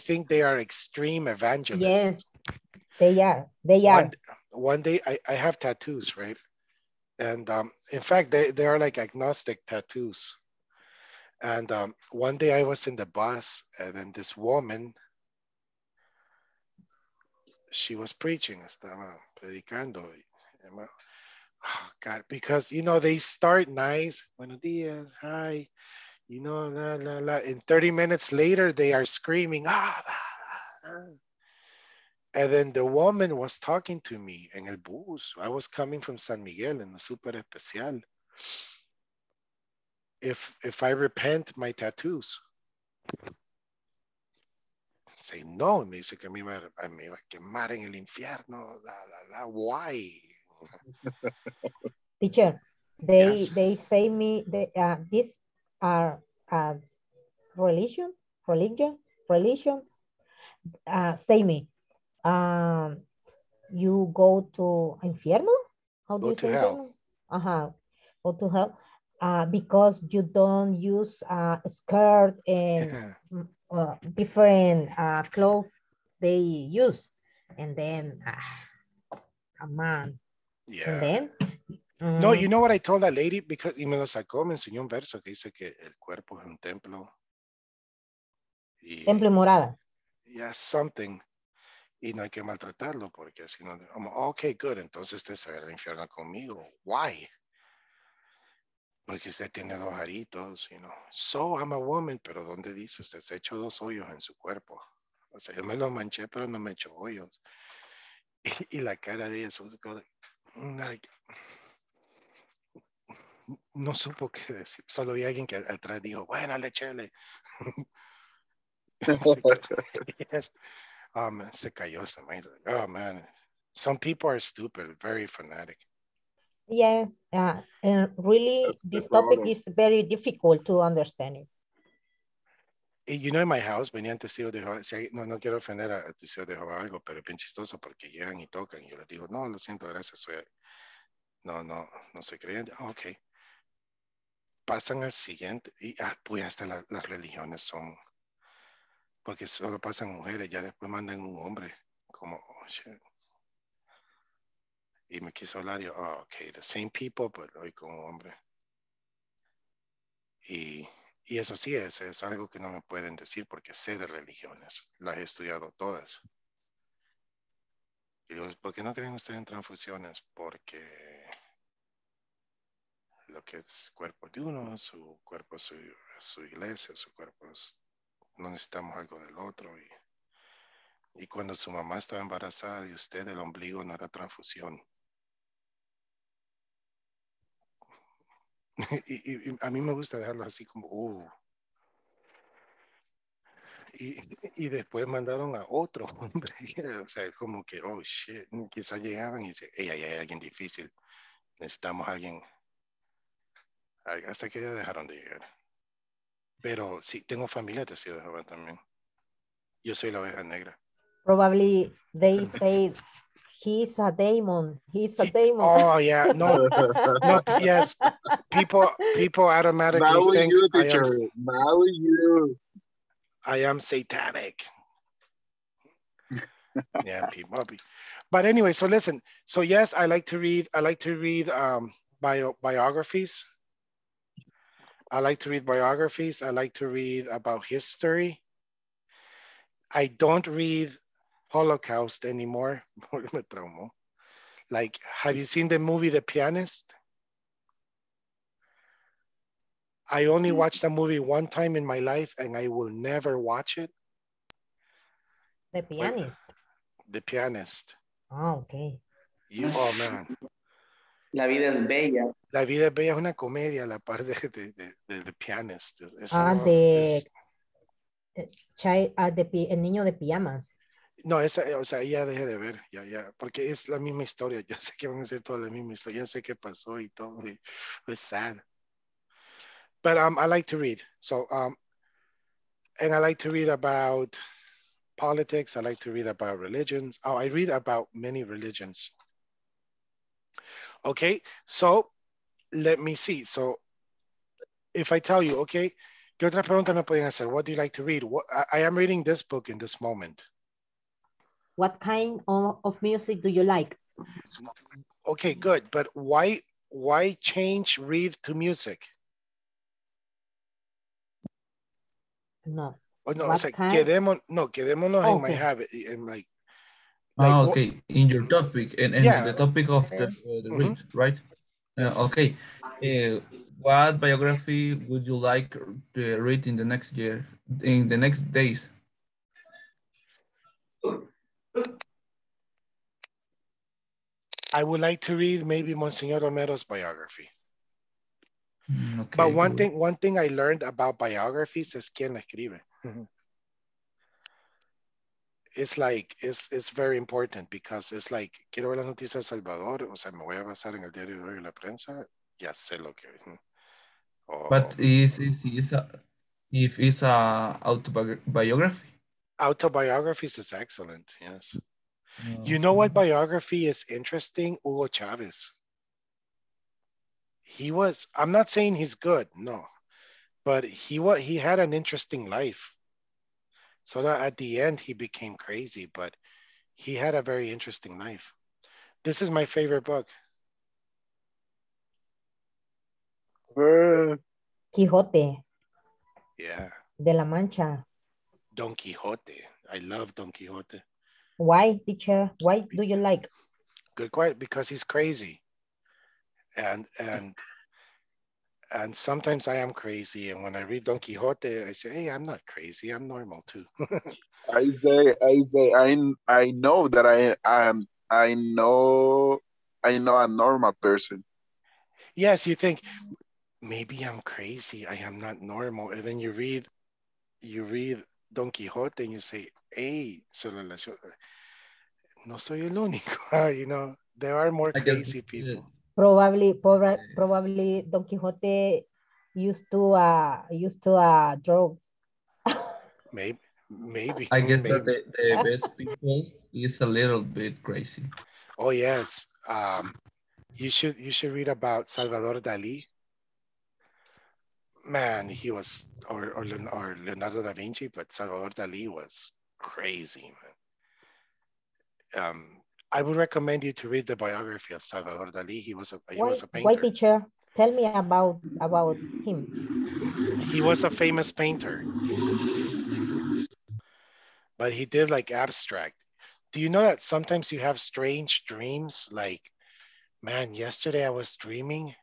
think they are extreme evangelists. Yes, they are. They are. One day, I have tattoos, right? And in fact, they are like agnostic tattoos. And one day I was in the bus, and then this woman, she was preaching. Estaba predicando. Oh, God, because, you know, they start nice. Buenos dias, hi. You know, la, la, la. And 30 minutes later, they are screaming, ah, la, la, la. And then the woman was talking to me in el bus. I was coming from San Miguel in the Super Especial. If I repent my tattoos, say no, me dice que me iba a quemar en el infierno, la, la, la, why? Teacher, they say me, this, are religion, say me, you go to infierno? How do you say hell? Go to hell, because you don't use skirt and different clothes they use, and then a man, and then. No, you know what I told that lady? Because, y me lo sacó, me enseñó un verso que dice que el cuerpo es un templo. Y, templo y morada. Yeah, something. Y no hay que maltratarlo porque si no, I'm, okay, good. Entonces usted se va al infierno conmigo. Why? Porque usted tiene dos aritos, you know. So, I'm a woman, pero ¿dónde dice? Usted se echó dos hoyos en su cuerpo. O sea, yo me los manché, pero no me echó hoyos. Y la cara de ella, like, no supo qué decir. Solo vi a alguien que atrás dijo, bueno, lechele. Yes. Se cayó esa madre. Oh, man. Some people are stupid, very fanatic. Yes. And really, this topic is very difficult to understand it. You know, in my house, venían testigos de Jehová. No quiero ofender a testigos de Jehová algo, pero es bien chistoso porque llegan y tocan. Y yo les digo, no, lo siento, gracias. No soy creyente. Oh, ok. Pasan al siguiente y pues hasta las religiones son, porque solo pasan mujeres, ya después mandan un hombre como y me quiso hablar yo, oh, ok, the same people, but hoy con un hombre y eso sí es algo que no me pueden decir porque sé de religiones, las he estudiado todas. Y digo, ¿por qué no creen ustedes en transfusiones? Porque lo que es cuerpo de uno, su cuerpo es su iglesia, su cuerpo es, no necesitamos algo del otro. Y cuando su mamá estaba embarazada de usted, el ombligo no era transfusión. Y a mí me gusta dejarlos así como, Y después mandaron a otro hombre. O sea, como que, oh, shit. Quizás llegaban y dicen, hey, ahí hay alguien difícil. Necesitamos a alguien. Hasta que ya dejaron de llegar. Pero sí, tengo familia testigo de Jehová también. Yo soy la oveja negra. Probably they say he's a demon. He's a demon. Oh yeah, no, no, yes. People automatically think you, I am satanic. Yeah, people. But anyway, so listen. So yes, I like to read biographies. I like to read biographies. I like to read about history. I don't read Holocaust anymore. Like, have you seen the movie The Pianist? I only watched that movie one time in my life and I will never watch it. The pianist. The pianist. Oh, okay. You, oh, man. La vida es bella. La vida es bella es una comedia, la parte de The Pianist. El niño de pijamas. No, esa, o sea, ya dejé de ver, ya, porque es la misma historia. Yo sé que van a ser todas la misma historia. Ya sé qué pasó y todo. It's sad. But I like to read. So, and I like to read about politics. I like to read about religions. Oh, I read about many religions. Okay, so let me see. So if I tell you, okay, ¿qué otra pregunta no pueden hacer? What do you like to read? What, I am reading this book in this moment. What kind of music do you like? Okay, good. But why change read to music? No. Oh, no, what o sea, quedémonos okay. In my habit. In like oh, okay, in your topic and yeah. The topic of the read, right? Okay. What biography would you like to read in the next year, in the next days? I would like to read maybe Monsignor Romero's biography. Okay, but one thing I learned about biographies is quien la escribe. It's like, it's very important because it's like, quiero ver las noticias de Salvador, o sea, me voy a basar en el diario de hoy y la prensa, ya sé lo que... Oh. But if it's a autobiography? Autobiographies is excellent, yes. Oh. You know what biography is interesting? Hugo Chavez. He was, I'm not saying he's good, no, but he had an interesting life. So that at the end, he became crazy, but he had a very interesting life. This is my favorite book. Quixote. Yeah. De la Mancha. Don Quixote. I love Don Quixote. Why, teacher? Why do you like? Good question. Because he's crazy. And sometimes I am crazy, and when I read Don Quixote, I say, "Hey, I'm not crazy. I'm normal too." I know that I am. I know a normal person. Yes, you think maybe I'm crazy. I am not normal, and then you read Don Quixote, and you say, "Hey, no soy el único." You know, there are more crazy people. Probably Don Quixote used to drugs. Maybe. I guess maybe. That the best people is a little bit crazy. Oh yes, you should read about Salvador Dalí. Man, he was or Leonardo da Vinci, but Salvador Dalí was crazy, man. I would recommend you to read the biography of Salvador Dalí. He was a painter. Why, teacher? Tell me about him. He was a famous painter, but he did like abstract. Do you know that sometimes you have strange dreams? Like, man, yesterday I was dreaming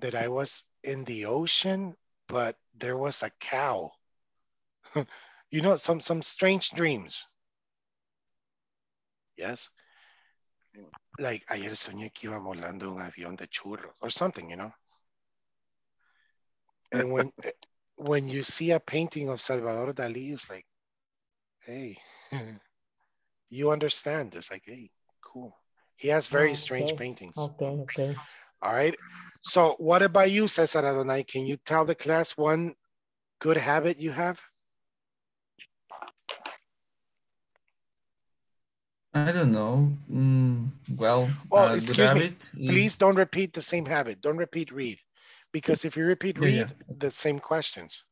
that I was in the ocean, but there was a cow. You know, some strange dreams. Yes, like ayer soñé que iba volando un avión de churros or something, you know. And when you see a painting of Salvador Dalí, it's like, hey, you understand. It's like, hey, cool. He has very strange paintings. Okay. All right. So what about you, César Adonai? Can you tell the class one good habit you have? I don't know. Excuse me. Please don't repeat the same habit. Don't repeat read. Because if you repeat read, the same questions.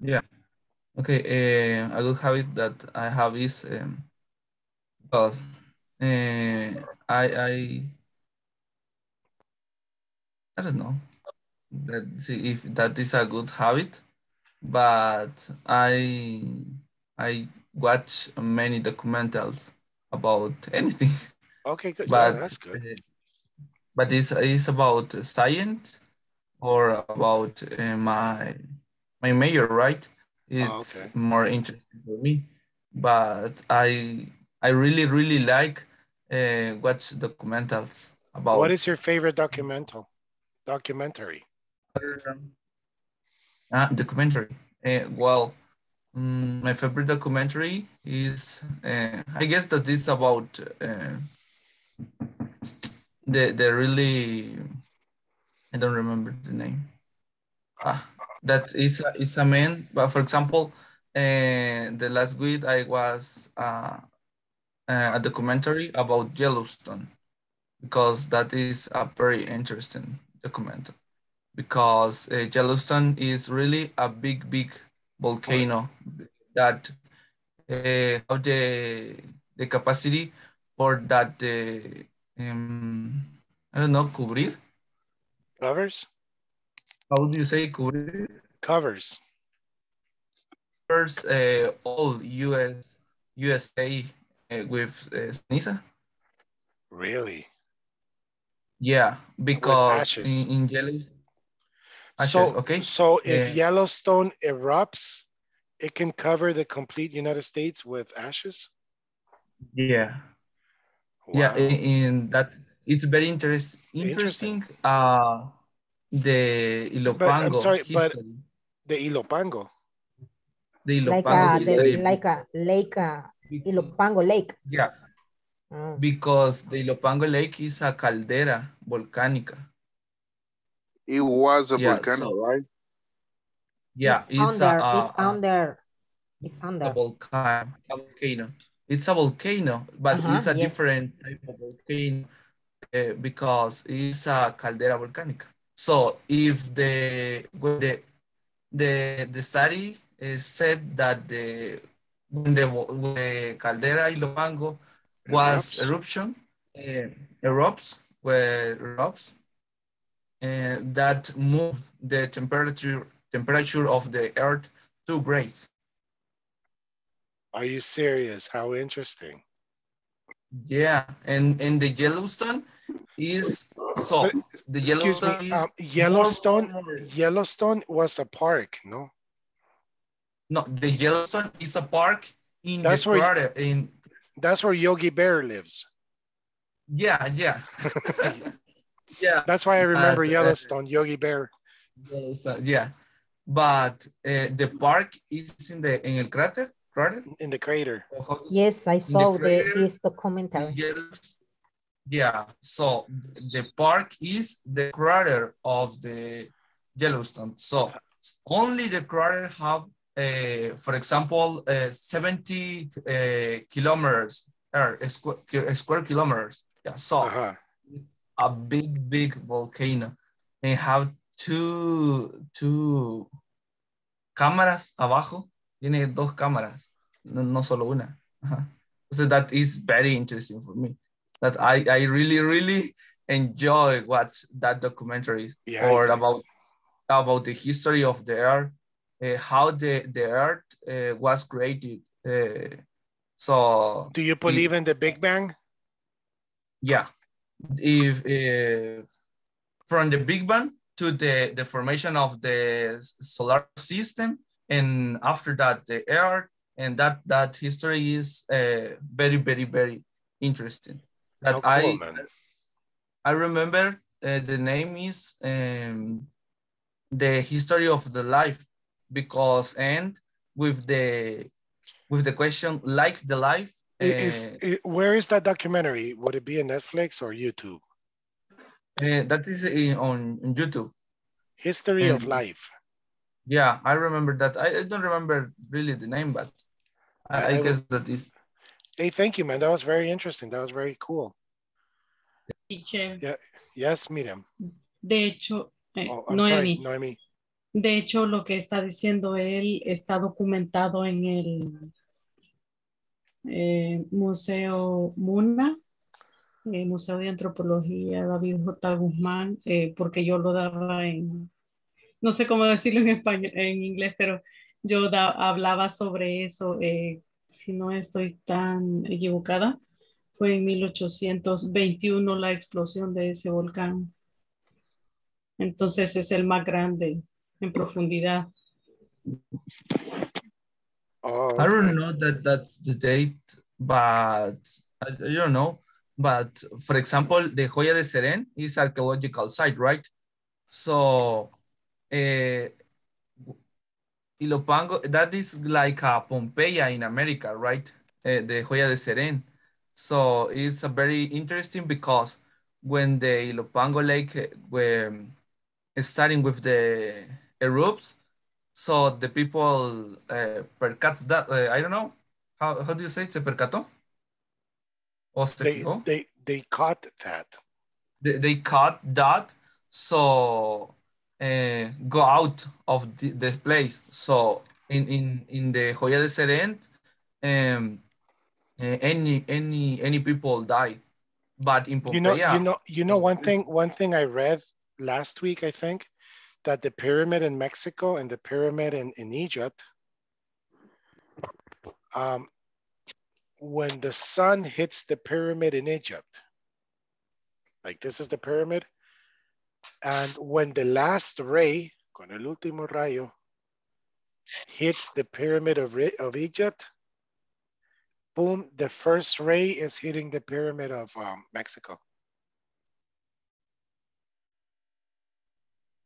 Yeah. Okay. A good habit that I have is, I don't know if that is a good habit, but I watch many documentals about anything. Okay, good. But, yeah, that's good. But it's about science or about my major, right? It's more interesting for me. But I really like watch documentals about. What is your favorite documentary? Documentary. My favorite documentary is I guess that is about the really, I don't remember the name. That is a man. But for example, the last week I was a documentary about Yellowstone, because that is a very interesting documentary, because Yellowstone is really a big volcano that have the capacity for that I don't know, cubrir? Covers? How do you say cubrir? Covers. Covers all USA with ceniza. Really? Yeah, because in Yellowstone. So if Yellowstone erupts, it can cover the complete United States with ashes? Yeah. Wow. Yeah, in that it's very interesting. The Ilopango. But the Ilopango. The Ilopango history. Ilopango Lake. Yeah. Mm. Because the Ilopango Lake is a caldera volcanica. It was a volcano, right? Yeah, it's a volcano. It's a volcano, but it's a different type of volcano because it's a caldera volcanic. So if the study said that when the caldera Ilopango was erupts. That moved the temperature of the earth 2 grades. Are you serious? How interesting. Yeah, and the Yellowstone is so. The Yellowstone. Excuse me, Yellowstone was a park, no? No, the Yellowstone is a park in that's where Yogi Bear lives. Yeah. Yeah, that's why I remember Yellowstone, Yogi Bear. Yellowstone, yeah, but the park is in the crater. In the crater. Yes, I saw this documentary. Yeah, so the park is the crater of the Yellowstone. So only the crater have, for example, 70 kilometers or square kilometers. Yeah, so. A big volcano, and have two cámaras abajo. Tiene dos cámaras, no solo una. So that is very interesting for me. That I really enjoy watch that documentary about the history of the earth, how the earth was created. So, do you believe in the Big Bang? Yeah. If from the Big Bang to the formation of the solar system, and after that the Earth, and that history is very interesting. That I remember the name is the history of the life, because and with the question like the life. Where is that documentary? Would it be on Netflix or YouTube? That is on YouTube. History of Life. Yeah, I remember that. I don't remember really the name, but I guess that is. Hey, thank you, man. That was very interesting. That was very cool. Teacher. Yeah. Yes, Miriam. De hecho, Noemi. De hecho, lo que está diciendo él está documentado en el Museo Muna, Museo de Antropología David J. Guzmán, porque yo lo daba en, no sé cómo decirlo en español, en inglés, pero yo hablaba sobre eso, si no estoy tan equivocada, fue en 1821 la explosión de ese volcán. Entonces es el más grande en profundidad. I don't know that that's the date, but I don't know. But for example, the Joya de Cerén is archaeological site, right? So Ilopango, that is like a Pompeya in America, right? The Joya de Cerén. So it's a very interesting because when the Ilopango Lake were starting with the erupts, so the people percats that, I don't know, how do you say it, se percató? Or se fijó? They caught that. They caught that, so go out of this place. So in the Joya de Cerén, any people die, but in Pompeii, you know one thing I read last week, I think, that the pyramid in Mexico and the pyramid in Egypt, when the sun hits the pyramid in Egypt, like this is the pyramid, and when the last ray, con el último rayo, hits the pyramid of Egypt, boom, the first ray is hitting the pyramid of Mexico.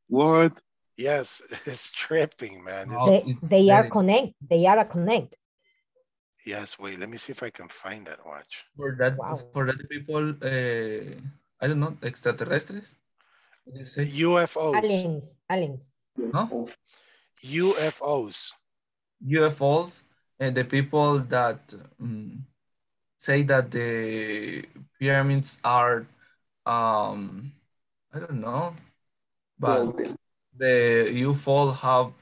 What? Yes, it's tripping, man. They are connected. They are connected. Yes, wait, let me see if I can find that, watch. For that people, I don't know, extraterrestrials? UFOs. Aliens. Aliens. Huh? UFOs. UFOs. And the people that say that the pyramids are, I don't know, but the UFO have,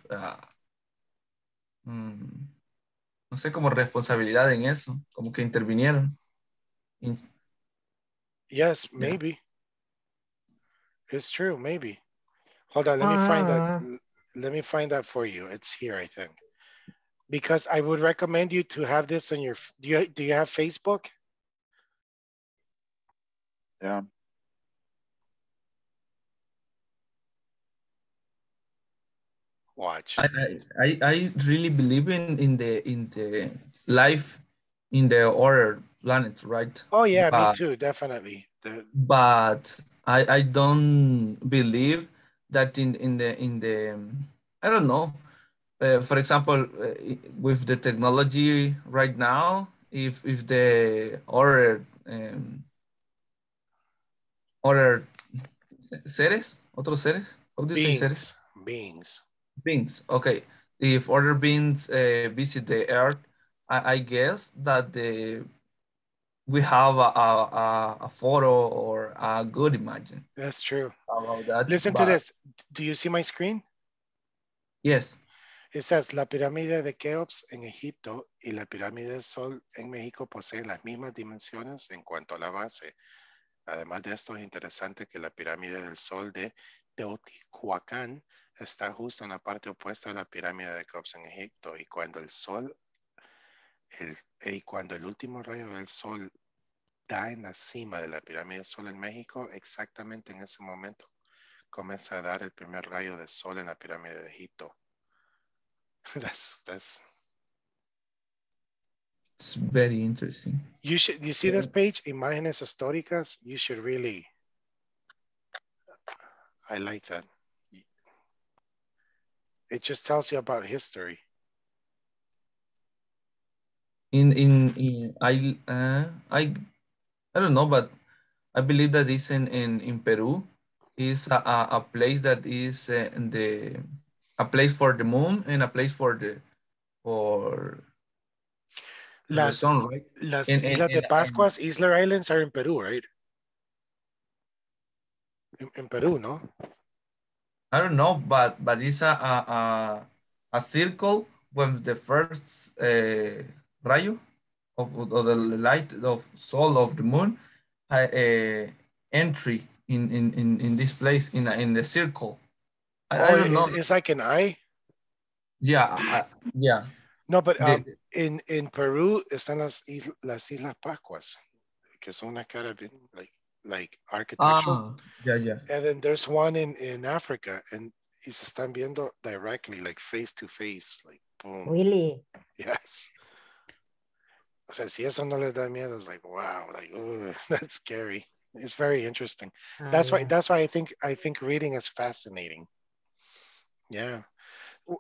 no sé, como responsabilidad en eso, como que intervinieron. Yes, maybe. Yeah. It's true, maybe. Hold on, let me find that. Let me find that for you. It's here, I think. Because I would recommend you to have this on your, do you have Facebook? Yeah. Watch. I really believe in the life in the other planet, right? Oh yeah, but, me too, definitely. But I don't believe that in the I don't know. For example, with the technology right now, if the other beings, okay, if other beings visit the earth, I guess that we have a photo or a good imagine. That's true. About that, Listen to this. Do you see my screen? Yes. It says, la pirámide de Keops en Egipto y la pirámide del Sol en México poseen las mismas dimensiones en cuanto a la base. Además de esto, es interesante que la pirámide del Sol de Teotihuacán está justo en la parte opuesta de la pirámide de Keops en Egipto, y cuando el último rayo del Sol da en la cima de la pirámide del Sol en México, exactamente en ese momento comienza a dar el primer rayo del Sol en la pirámide de Egipto. That's it's very interesting. You see this page, Imágenes Históricas? You should really, I like that. It just tells you about history. I don't know, but I believe that this in Peru is a place that is a place for the moon and a place for the sun, right? Las Islas de Pascuas, Isla Islands are in Peru, right? In Peru, no? I don't know, but it's a circle with the first rayo of the light of soul of the moon entry in this place in the circle. I don't know. It's like an eye. Yeah, yeah. No, but in Peru están las Islas Pascuas, que son una cara bien, like architectural. Yeah. And then there's one in Africa, and it's están viendo directly, like face to face, like. Boom. Really? Yes. O sea, si eso no les da miedo, it's like, wow, like, ooh, that's scary. It's very interesting. That's why I think reading is fascinating. Yeah.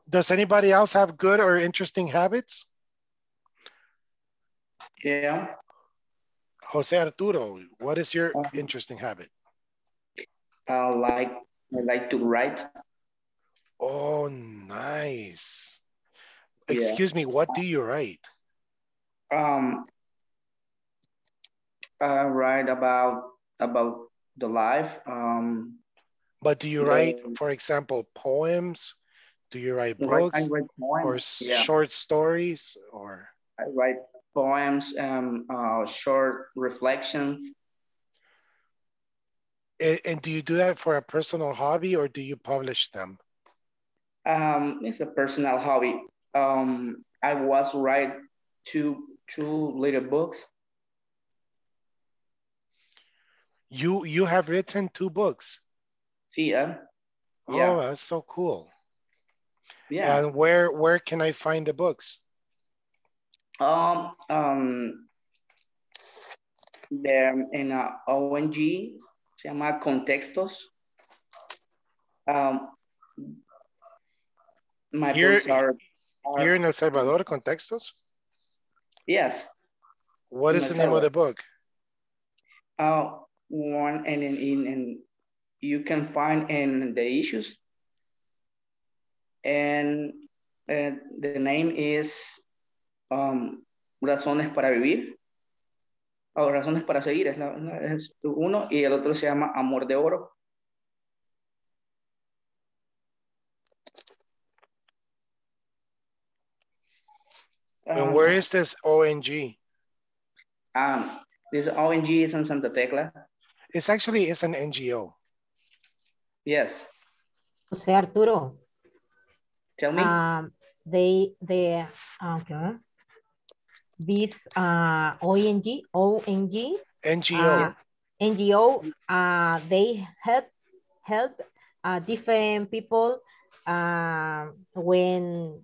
Does anybody else have good or interesting habits? Yeah. Jose Arturo, what is your interesting habit? I like to write. Oh, nice. Yeah. Excuse me, what do you write? I write about the life. But do you write, for example, poems? Do you write books? I write poems. Or short stories? Or I write poems and short reflections. And do you do that for a personal hobby or do you publish them? It's a personal hobby. I was write two little books. You have written two books? Yeah. Yeah. Oh, that's so cool. Yeah. And where can I find the books? They're in a ONG. Se llama Contextos. My books are here in El Salvador, Contextos? Yes. What is the name of the book? One and in you can find in the issues. And the name is Razones para Vivir. O Razones para Seguir es uno y el otro se llama Amor de Oro. And where is this ONG? This ONG is in Santa Tecla. It's an NGO. Yes. Jose Arturo. Tell me. Okay. This NGO. They help different people when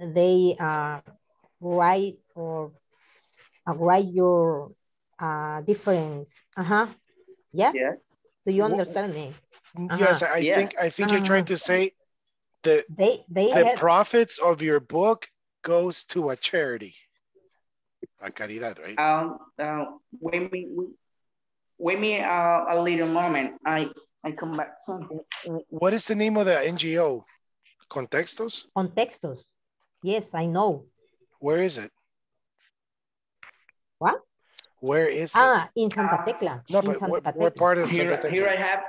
they write or write your difference. Yeah. Yes. Do you understand me? Yes, I think you're trying to say that the profits of your book goes to a charity. A caridad, right? Wait me a little moment. I come back something. What is the name of the NGO? Contextos? Contextos. Yes, I know. Where is it? What? Where is it? In Santa Tecla. No, but what part of Santa Tecla? Here I have.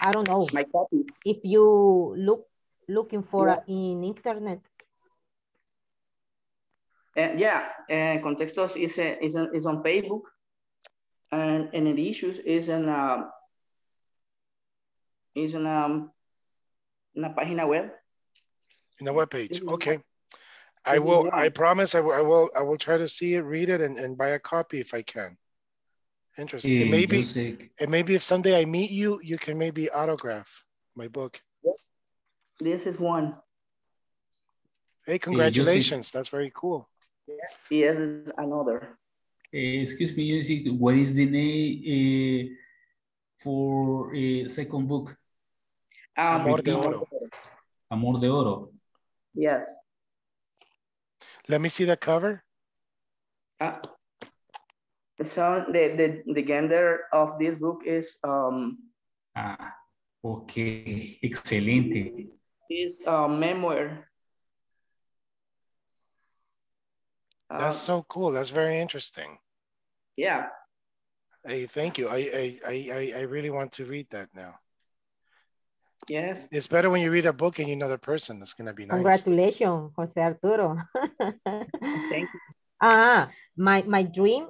I don't know. My copy. If you looking for in internet. Contextos is on Facebook, and the issues is in a página web. In a web page, okay. I promise I will try to see it, read it, and buy a copy if I can. Interesting. Yeah, maybe if someday I meet you, you can maybe autograph my book. This is one. Hey, congratulations! That's very cool. Yes, another. Excuse me, Jose, what is the name for a second book? Amor de Oro. Amor de Oro. Yes. Let me see the cover. So the gender of this book is. Okay, excelente. It's a memoir. That's so cool. That's very interesting. Yeah. Hey, thank you. I really want to read that now. Yes. It's better when you read a book and you know the person. That's going to be nice. Congratulations, Jose Arturo. Thank you. My dream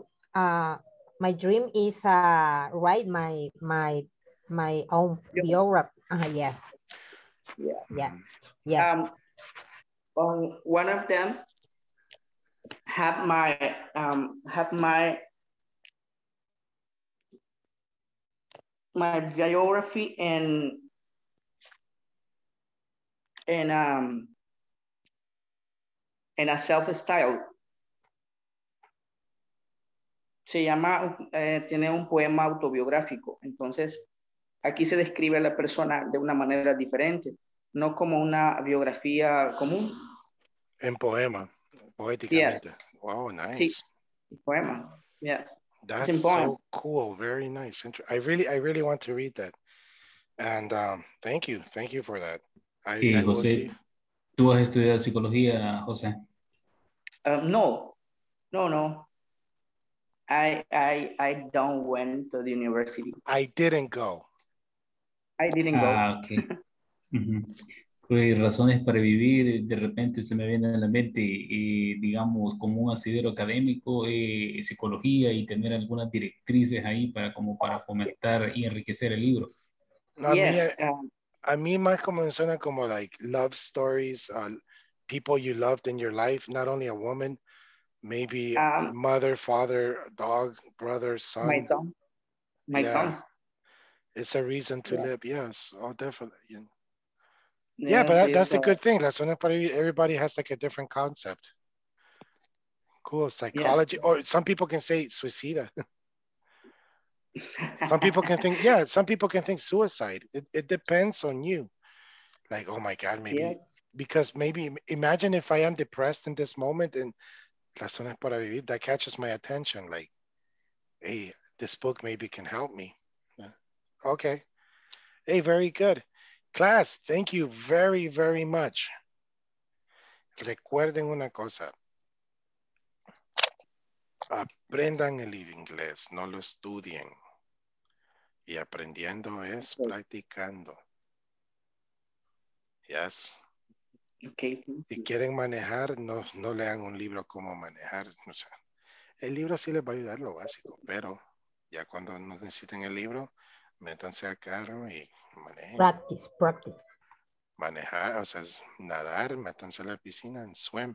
is write my own biography. Yes. Yeah. Yeah. Yeah. On one of them. Have my biography and en la self-styled. Se llama, tiene un poema autobiográfico. Entonces, aquí se describe a la persona de una manera diferente, no como una biografía común. En poema, poéticamente. Yes. Wow, nice. Sí, poema, yes. That's so cool, very nice. I really want to read that. And thank you for that. I will see. ¿Tú has estudiado psicología, José? No. I don't went to the university. I didn't go. Ah, okay. Mm-hmm. Pues razones para vivir, de repente se me viene a la mente, digamos, como un asidero académico, psicología y tener algunas directrices ahí para fomentar y enriquecer el libro. A mí más como menciona como like love stories, people you loved in your life, not only a woman, maybe mother, father, dog, brother, son. My son. It's a reason to live, yes. Oh, definitely. Yeah, but that's a good thing. That's when everybody has like a different concept. Cool, psychology. Yes. Or some people can say suicida. some people can think suicide. It depends on you. Like, oh my God, maybe. Yes. Because maybe, imagine if I am depressed in this moment and razones para vivir, that catches my attention. Like, hey, this book maybe can help me. Yeah. Okay. Hey, very good. Class, thank you very, very much. Recuerden una cosa. Aprendan el inglés, no lo estudien. Y aprendiendo es practicando. Yes. Okay. Si quieren manejar, no lean un libro como manejar. O sea, el libro sí les va a ayudar lo básico, pero ya cuando no necesiten el libro, métanse al carro y manejen. Practice. Manejar, o sea, nadar, métanse a la piscina, en swim.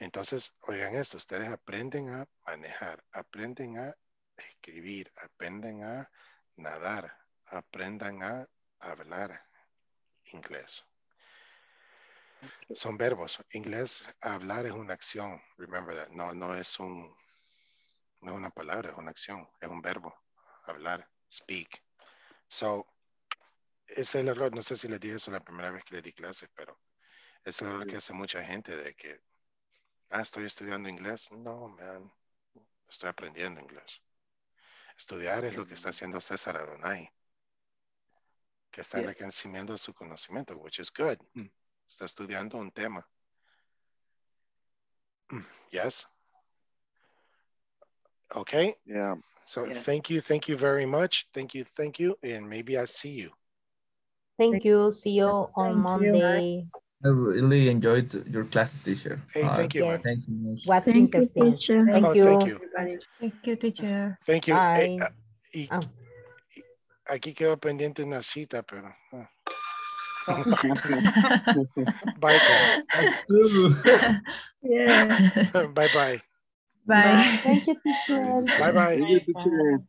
Entonces, oigan esto, ustedes aprenden a manejar, aprenden a escribir, aprenden a nadar, aprendan a hablar inglés. Son verbos. Inglés, hablar es una acción. Remember that. No es una palabra, es una acción. Es un verbo. Hablar. Speak. So, ese es el error. No sé si les dije eso la primera vez que le di clases, pero es el error que hace mucha gente de que, estoy estudiando inglés. No, man. Estoy aprendiendo inglés. Estudiar es lo que está haciendo César Adonai. Que está enriqueciendo su conocimiento, which is good. Está estudiando un tema. Yes. Okay. Yeah. So thank you very much. Thank you. And maybe I'll see you. Thank you. See you on Monday. I really enjoyed your classes, teacher. Hey, thank you. Yes. Thank you. Was interesting. Thank you, teacher. Thank you. Bye. Aquí quedó pendiente una cita, pero. Bye, guys. That's true. Yeah. Bye. Thank you, teacher. Bye.